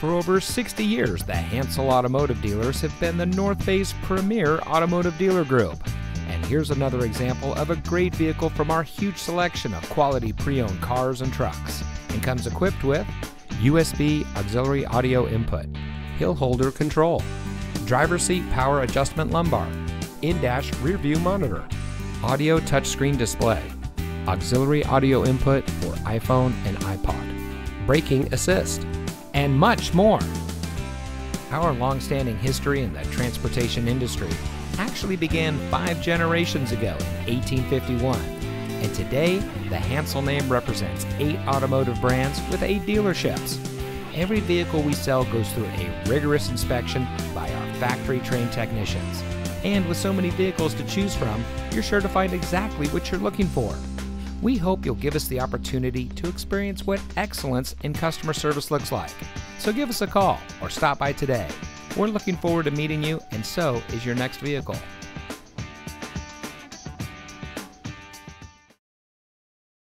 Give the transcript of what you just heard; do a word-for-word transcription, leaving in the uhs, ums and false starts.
For over sixty years, the Hansel Automotive Dealers have been the North Bay's premier automotive dealer group. And here's another example of a great vehicle from our huge selection of quality pre-owned cars and trucks. It comes equipped with U S B auxiliary audio input, hill holder control, driver's seat power adjustment lumbar, in-dash rear view monitor, audio touchscreen display, auxiliary audio input for iPhone and iPod, braking assist, and much more. Our long-standing history in the transportation industry actually began five generations ago in eighteen fifty-one, and today the Hansel name represents eight automotive brands with eight dealerships. Every vehicle we sell goes through a rigorous inspection by our factory-trained technicians. And with so many vehicles to choose from, you're sure to find exactly what you're looking for. We hope you'll give us the opportunity to experience what excellence in customer service looks like. So give us a call or stop by today. We're looking forward to meeting you, and so is your next vehicle.